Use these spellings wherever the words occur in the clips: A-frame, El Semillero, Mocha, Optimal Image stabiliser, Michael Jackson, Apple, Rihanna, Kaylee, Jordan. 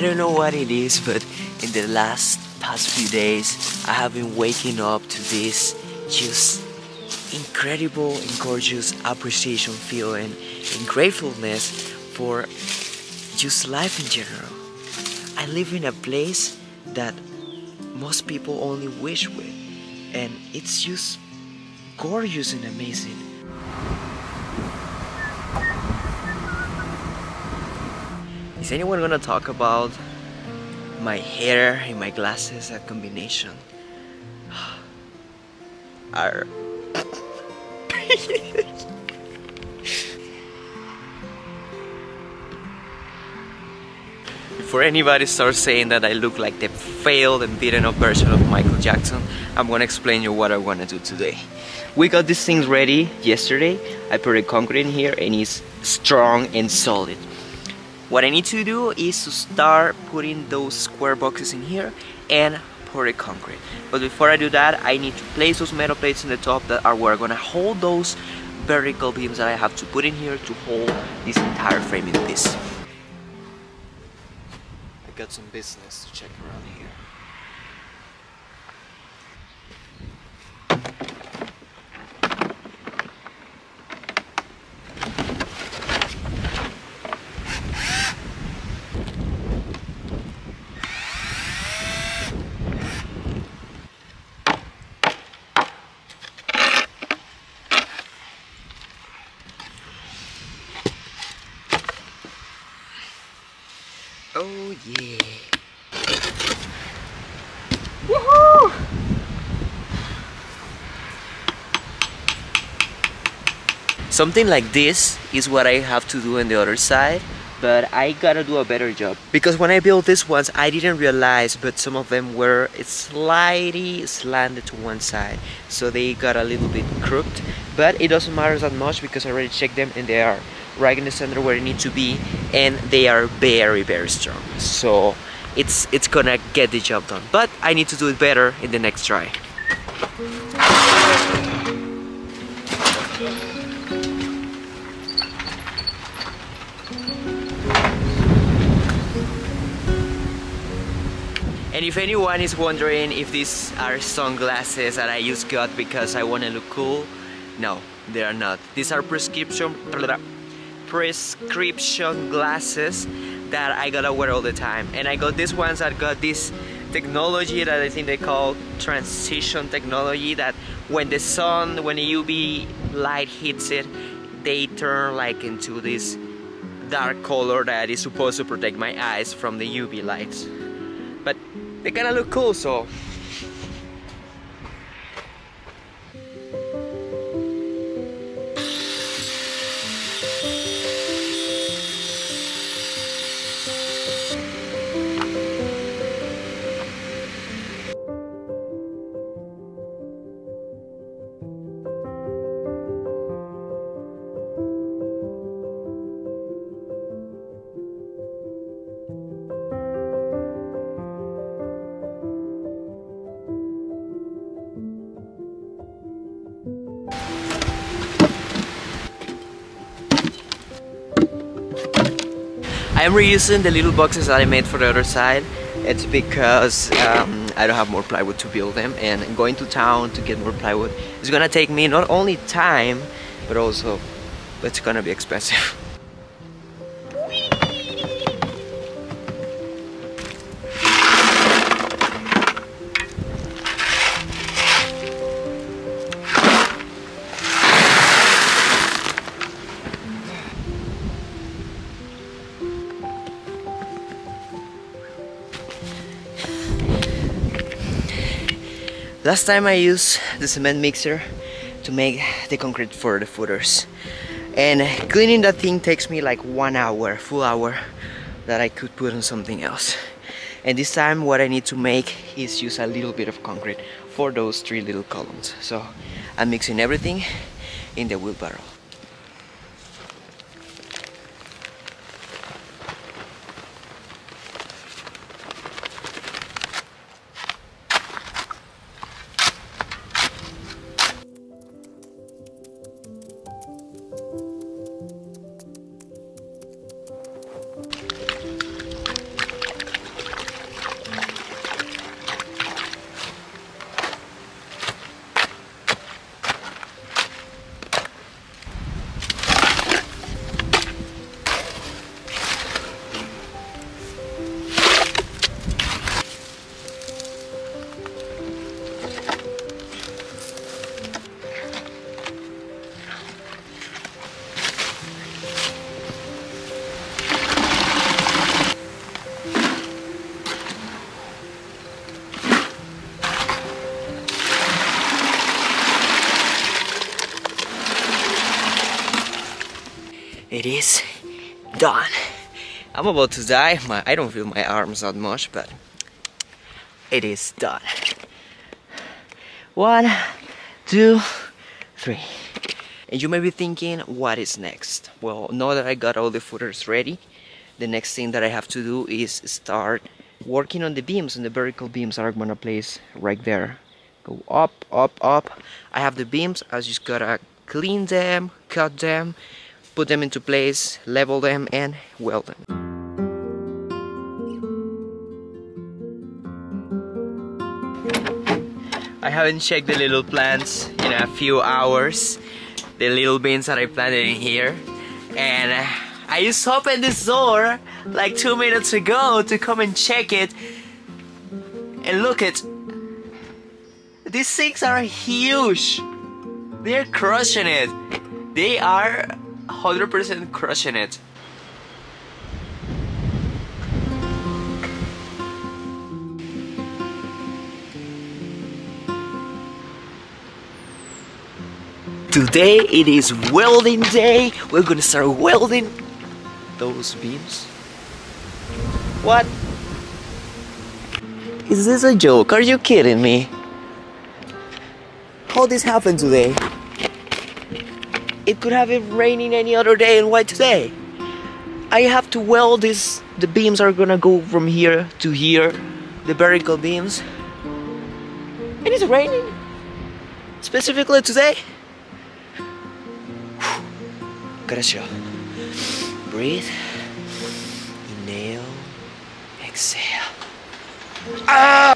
I don't know what it is, but in the past few days I have been waking up to this just incredible and gorgeous appreciation feel and gratefulness for just life in general. I live in a place that most people only wish with, and it's just gorgeous and amazing. Is anyone gonna talk about my hair and my glasses, a combination? Are Before anybody starts saying that I look like the failed and beaten up version of Michael Jackson, I'm gonna explain you what I wanna do today. We got these things ready yesterday. I put the concrete in here and it's strong and solid. What I need to do is to start putting those square boxes in here and pour the concrete. But before I do that, I need to place those metal plates in the top that are where I'm gonna hold those vertical beams that I have to put in here to hold this entire frame in place. I got some business to check around here. Oh yeah. Woohoo! Something like this is what I have to do on the other side, but I gotta do a better job. Because when I built these ones, I didn't realize, but some of them were slightly slanted to one side. So they got a little bit crooked, but it doesn't matter that much because I already checked them and they are right in the center where it needs to be, and they are very, very strong. So it's gonna get the job done, but I need to do it better in the next try. And if anyone is wondering if these are sunglasses that I just got because I wanna look cool, no, they are not. These are prescription glasses that I gotta wear all the time, and I got these ones that got this technology that I think they call transition technology, that when the UV light hits it, they turn like into this dark color that is supposed to protect my eyes from the UV lights, but they kinda look cool, so I'm reusing the little boxes that I made for the other side. It's because I don't have more plywood to build them, and going to town to get more plywood is gonna take me not only time, but also it's gonna be expensive. Last time I used the cement mixer to make the concrete for the footers, and cleaning that thing takes me like 1 hour, full hour, that I could put on something else. And this time what I need to make is use a little bit of concrete for those 3 little columns. So I'm mixing everything in the wheelbarrow. It is done. I'm about to die. I don't feel my arms that much, but it is done. 1, 2, 3. And you may be thinking, what is next? Well, now that I got all the footers ready, the next thing that I have to do is start working on the beams, on the vertical beams that I'm gonna place right there. Go up, up, up. I have the beams. I just gotta clean them, cut them, put them into place, level them, and weld them. I haven't checked the little plants in a few hours, the little beans that I planted in here, and I just opened this door like 2 minutes ago to come and check it, and look at these things are huge. They're crushing it. They are 100% crushing it. Today it is welding day. We're gonna start welding those beams. What? Is this a joke? Are you kidding me? How this happened today? It could have been raining any other day, and why today? I have to weld this. The beams are gonna go from here to here, the vertical beams. And it's raining, specifically today. Gotta chill. Breathe. Inhale. Exhale. Ah!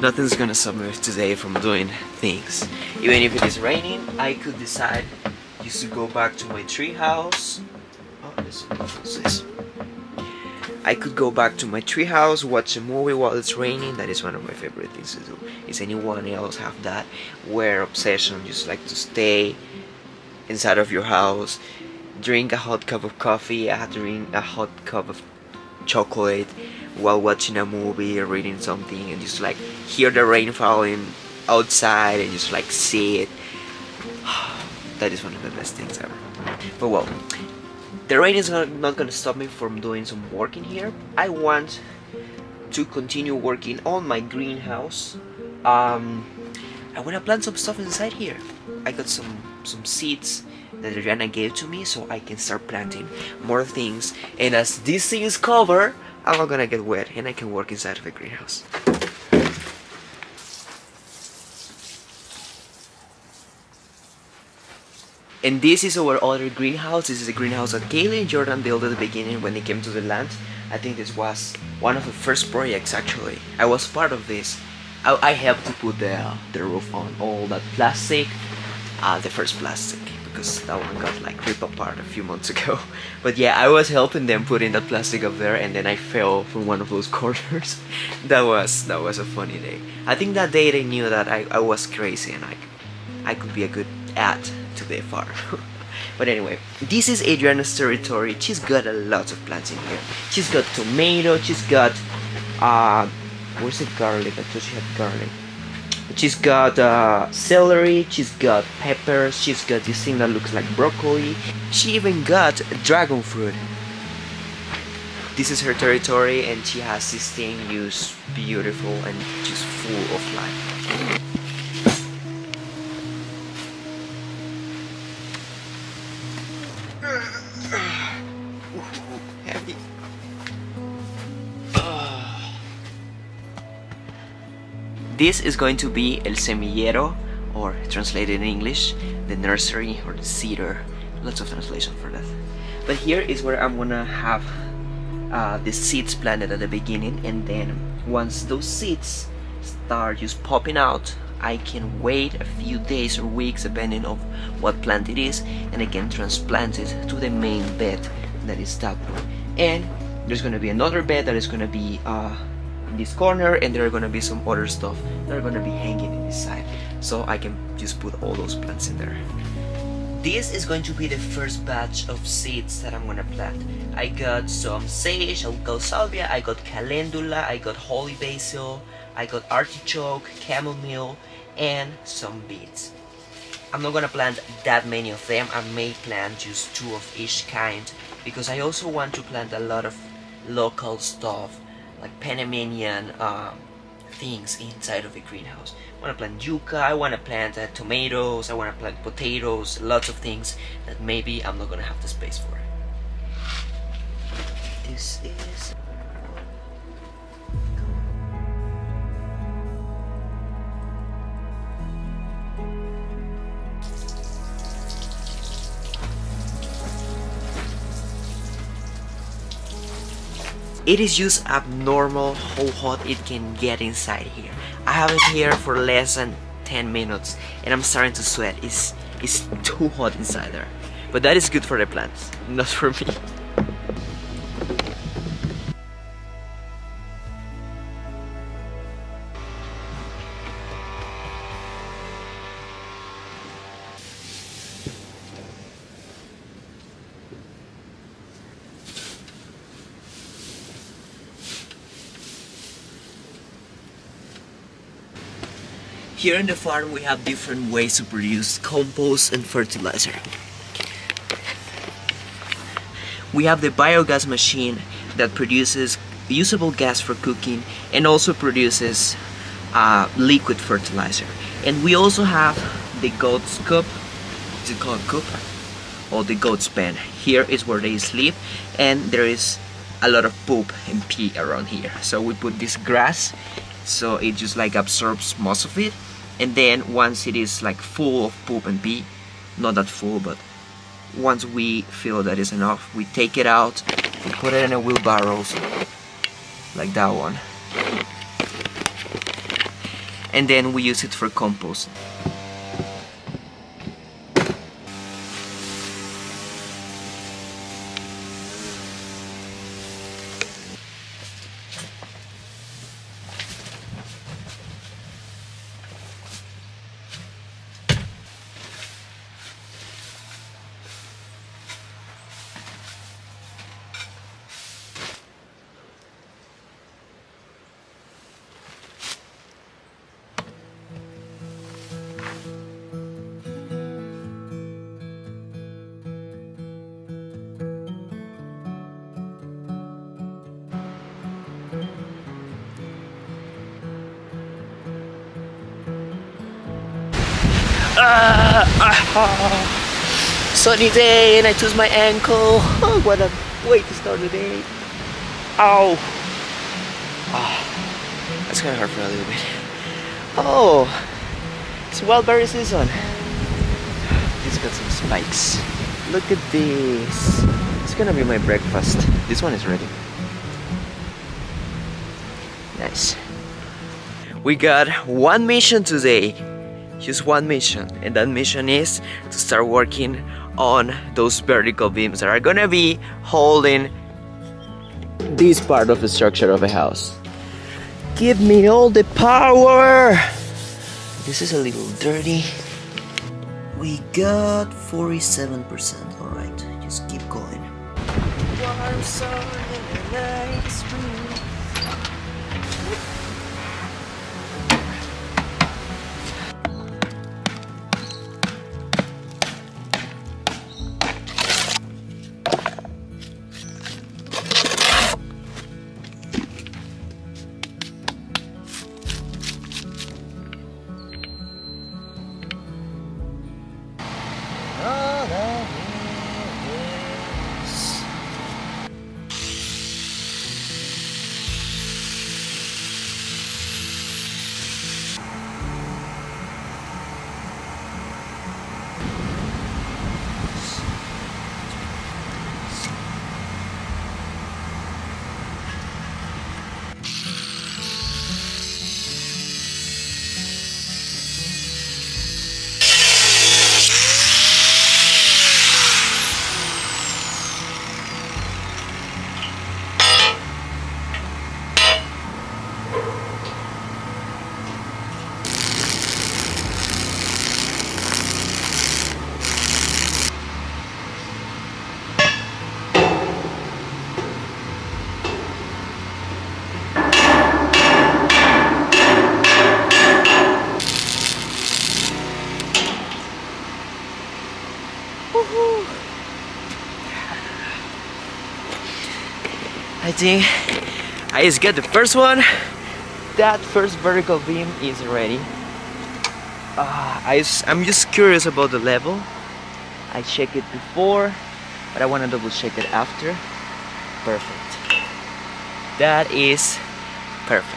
Nothing's gonna stop me today from doing things. Even if it is raining, I could decide just to go back to my tree house. Oh, what's this? I could go back to my treehouse, watch a movie while it's raining. That is one of my favorite things to do. Is anyone else have that weird obsession? Just like to stay inside of your house, drink a hot cup of coffee, drink a hot cup of chocolate while watching a movie or reading something, and just like hear the rain falling outside and just like see it. That is one of the best things ever. But well. The rain is not gonna stop me from doing some work in here. I want to continue working on my greenhouse. I wanna plant some stuff inside here. I got some seeds that Rihanna gave to me, so I can start planting more things. And as these things cover, I'm not gonna get wet, and I can work inside of the greenhouse. And this is our other greenhouse. This is the greenhouse that Kaylee and Jordan built at the beginning when they came to the land. I think this was one of the first projects, actually. I was part of this. I helped to put the roof on all that plastic, the first plastic, because that one got like ripped apart a few months ago. But yeah, I was helping them put in that plastic up there, and then I fell from one of those corners. that was a funny day. I think that day they knew that I was crazy and I could be a good at to the farm. But anyway, this is Adriana's territory. She's got a lot of plants in here. She's got tomato, she's got where's the garlic? I thought she had garlic. She's got celery, she's got peppers, she's got this thing that looks like broccoli. She even got dragon fruit. This is her territory, and she has this thing used beautiful and just full of life. This is going to be El Semillero, or translated in English, the nursery or the cedar. Lots of translation for that. But here is where I'm gonna have the seeds planted at the beginning, and then once those seeds start just popping out, I can wait a few days or weeks depending on what plant it is, and I can transplant it to the main bed that is that one. And there's gonna be another bed that is gonna be in this corner, and there are gonna be some other stuff that are gonna be hanging in this side, so I can just put all those plants in there. This is going to be the first batch of seeds that I'm gonna plant. I got some sage, I got salvia, I got calendula, I got holy basil, I got artichoke, chamomile, and some beets. I'm not gonna plant that many of them. I may plant just 2 of each kind, because I also want to plant a lot of local stuff, like Panamanian things inside of the greenhouse. I want to plant yucca, I want to plant tomatoes, I want to plant potatoes, lots of things that maybe I'm not going to have the space for. This is... It is just abnormal how hot it can get inside here. I have it here for less than 10 minutes and I'm starting to sweat. It's too hot inside there. But that is good for the plants, not for me. Here in the farm we have different ways to produce compost and fertilizer. We have the biogas machine that produces usable gas for cooking and also produces liquid fertilizer. And we also have the goat's coop, is it called coop? Or the goat's pen. Here is where they sleep, and there is a lot of poop and pee around here. So we put this grass, so it just like absorbs most of it. And then once it is like full of poop and pee, not that full, but once we feel that is enough, we take it out, we put it in a wheelbarrow, like that one. And then we use it for compost. Sunny day and I twist my ankle. Oh, what a way to start the day. Ow. Oh, that's gonna hurt for a little bit. Oh, it's wildberry season. It's got some spikes. Look at this. It's gonna be my breakfast. This one is ready. Nice. We got one mission today. Just one mission, and that mission is to start working on those vertical beams that are gonna be holding this part of the structure of a house. Give me all the power! This is a little dirty. We got 47%, alright, just keep going. Warm sun and a night spring. Woohoo! I think I just get the first one. That first vertical beam is ready. I'm just curious about the level. I checked it before, but I want to double check it after. Perfect. That is perfect.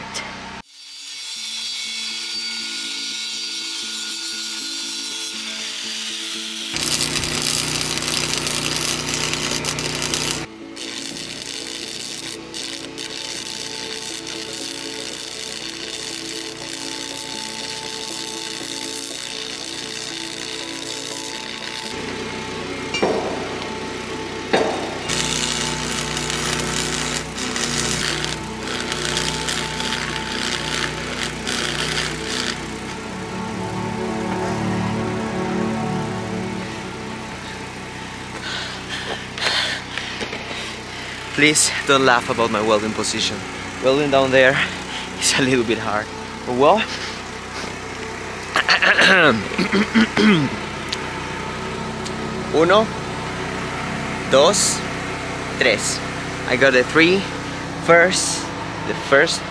Please don't laugh about my welding position. Welding down there is a little bit hard. But well, uno, dos, tres. I got the first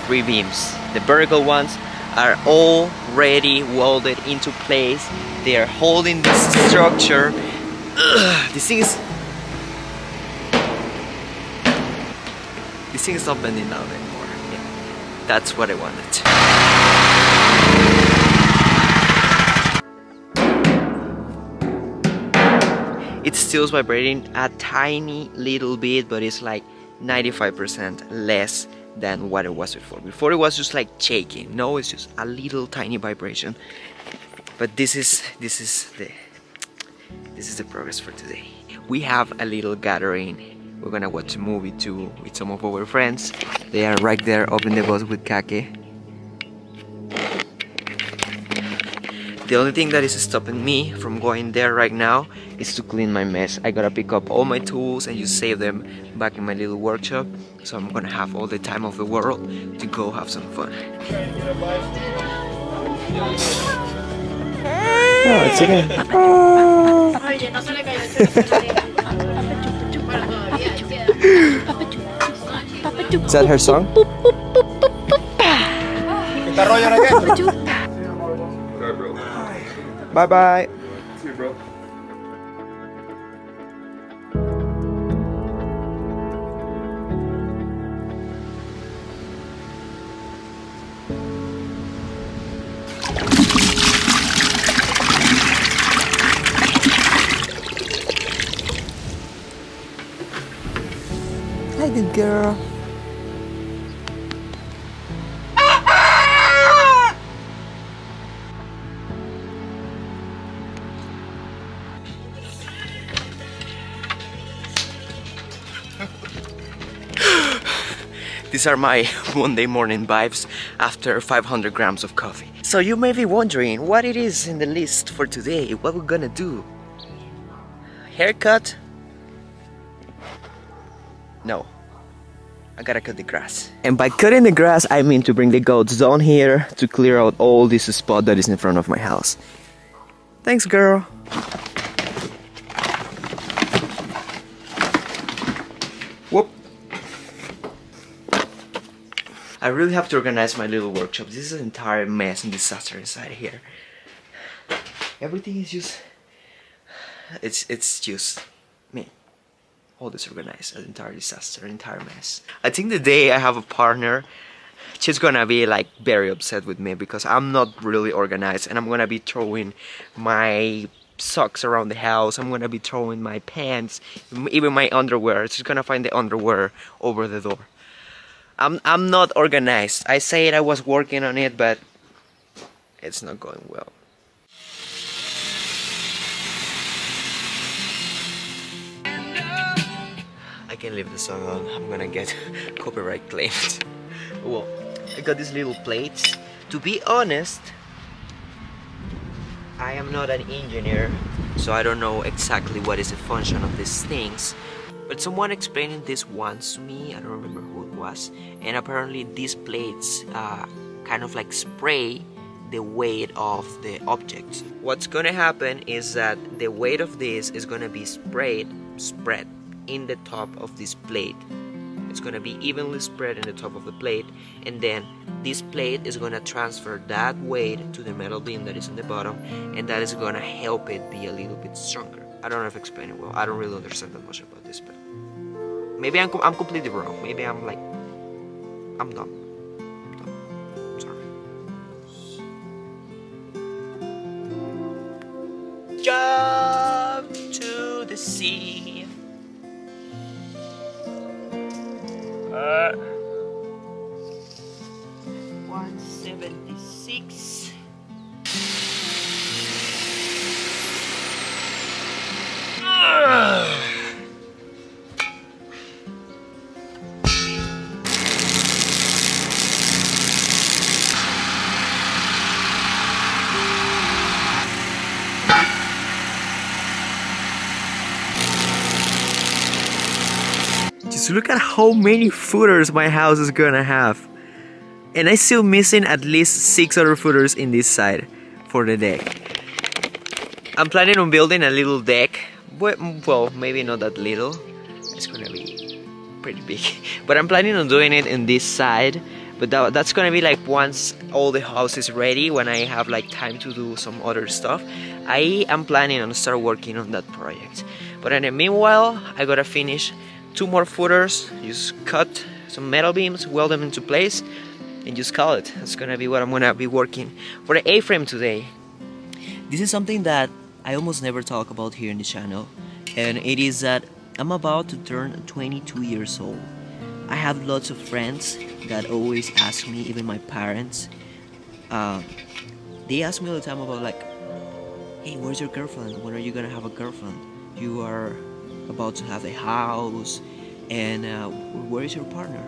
three beams. The vertical ones are already welded into place. They are holding this structure. This thing is. This thing is not bending out anymore. Yeah. That's what I wanted. It's still vibrating a tiny little bit, but it's like 95% less than what it was before. Before it was just like shaking. No, it's just a little tiny vibration. But this is the progress for today. We have a little gathering. We're gonna watch a movie too with some of our friends. They are right there up in the bus with Kake. The only thing that is stopping me from going there right now is to clean my mess. I gotta pick up all my tools and just save them back in my little workshop. So I'm gonna have all the time of the world to go have some fun. No, it's okay. Is that her song? Bye bye. See you, bro. Good girl. These are my Monday morning vibes after 500 grams of coffee. So you may be wondering what it is in the list for today, what we're gonna do. Haircut? No. I gotta cut the grass. And by cutting the grass, I mean to bring the goats down here to clear out all this spot that is in front of my house. Thanks, girl. Whoop. I really have to organize my little workshop. This is an entire mess and disaster inside here. Everything is just... It's just me. All disorganized, an entire disaster, an entire mess. I think the day I have a partner, she's gonna be like very upset with me because I'm not really organized and I'm gonna be throwing my socks around the house, I'm gonna be throwing my pants, even my underwear. She's gonna find the underwear over the door. I'm not organized. I said I was working on it, but it's not going well. I can't leave the song on, I'm gonna get copyright claimed. Well, I got these little plates. To be honest, I am not an engineer, so I don't know exactly what is the function of these things. But someone explained this once to me, I don't remember who it was, and apparently these plates kind of like spray the weight of the objects. What's going to happen is that the weight of this is going to be spread in the top of this plate. It's going to be evenly spread in the top of the plate, and then this plate is going to transfer that weight to the metal beam that is in the bottom, and that is going to help it be a little bit stronger. I don't know if I explained it well. I don't really understand that much about this, but maybe I'm completely wrong. Maybe I'm dumb. I'm sorry. Jump to the sea. Uh, 176. Look at how many footers my house is gonna have, and I'm still missing at least 6 other footers in this side for the deck. I'm planning on building a little deck, but, well, maybe not that little, it's gonna be pretty big, but I'm planning on doing it in this side. But that's gonna be like once all the house is ready, when I have like time to do some other stuff. I am planning on start working on that project, but in the meanwhile I gotta finish 2 more footers, just cut some metal beams, weld them into place, and just call it. That's gonna be what I'm gonna be working for the A-frame today. This is something that I almost never talk about here in the channel, and it is that I'm about to turn 22 years old. I have lots of friends that always ask me, even my parents, they ask me all the time about like, hey, where's your girlfriend? When are you gonna have a girlfriend? You are about to have a house, and where is your partner?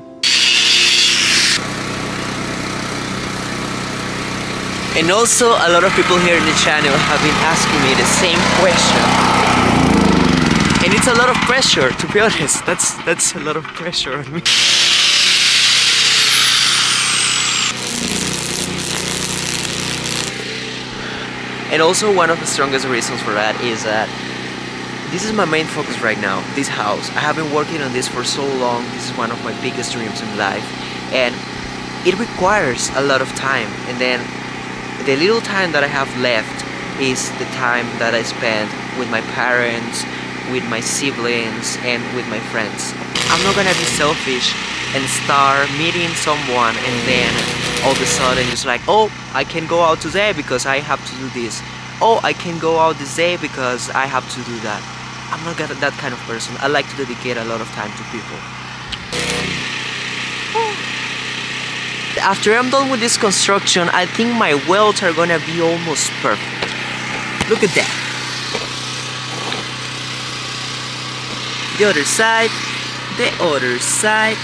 And also a lot of people here in the channel have been asking me the same question, and it's a lot of pressure, to be honest. That's a lot of pressure on me. And also one of the strongest reasons for that is that this is my main focus right now, this house. I have been working on this for so long. This is one of my biggest dreams in life, and it requires a lot of time, and then the little time that I have left is the time that I spend with my parents, with my siblings, and with my friends. I'm not gonna be selfish and start meeting someone and then all of a sudden it's like, oh, I can go out today because I have to do this. Oh, I can go out this day because I have to do that. I'm not that kind of person. I like to dedicate a lot of time to people. After I'm done with this construction, I think my welds are gonna be almost perfect. Look at that. The other side, the other side.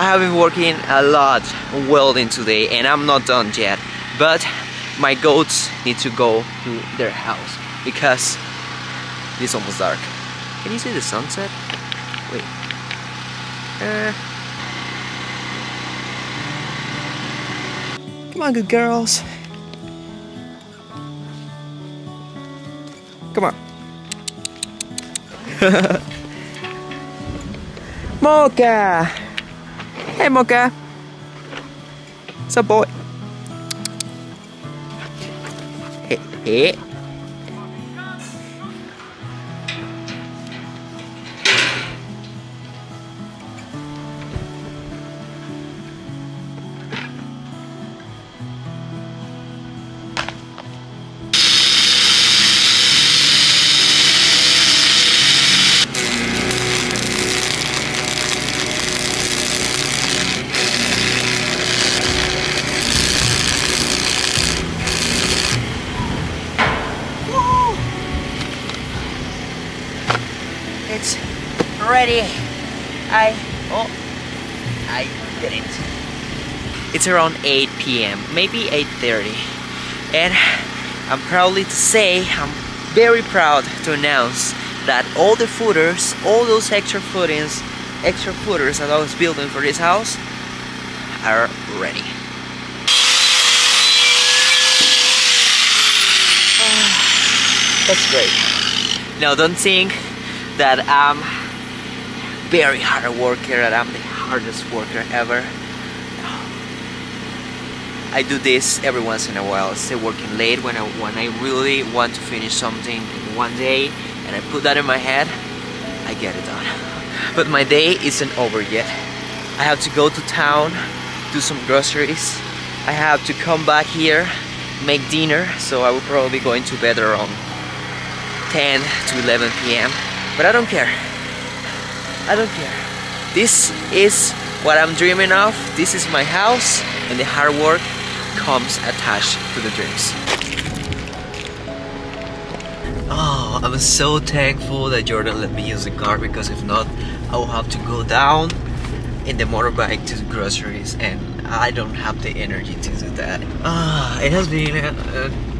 I have been working a lot on welding today, and I'm not done yet, but my goats need to go to their house because it's almost dark. Can you see the sunset? Wait. Come on, good girls. Come on. Mocha! Hey, Mocha. What's up, boy? Hey, hey. Ready. I did it. It's around 8 p.m, maybe 8:30, and I'm proud to say, I'm very proud to announce that all the footers, all those extra footers that I was building for this house are ready. That's great. Now don't think that I'm very hard a worker, that I'm the hardest worker ever. I do this every once in a while. I stay working late when I really want to finish something in one day, and I put that in my head, I get it done. But my day isn't over yet. I have to go to town, do some groceries. I have to come back here, make dinner, so I will probably be going to bed around 10 to 11 p.m. But I don't care. I don't care. This is what I'm dreaming of. This is my house, and the hard work comes attached to the dreams. Oh, I'm so thankful that Jordan let me use the car, because if not, I will have to go down in the motorbike to the groceries, and I don't have the energy to do that. Ah, it has been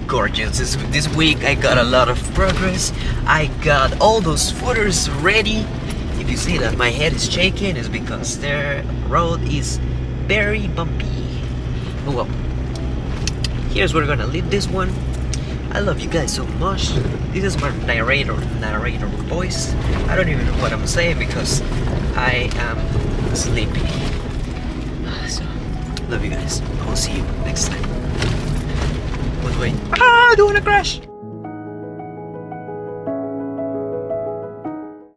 gorgeous. This week I got a lot of progress. I got all those footers ready. If you see that my head is shaking, it's because the road is very bumpy. Well, here's where we're gonna leave this one. I love you guys so much. This is my narrator voice. I don't even know what I'm saying because I am sleepy. So, love you guys. I will see you next time. What do I do? I wanna crash!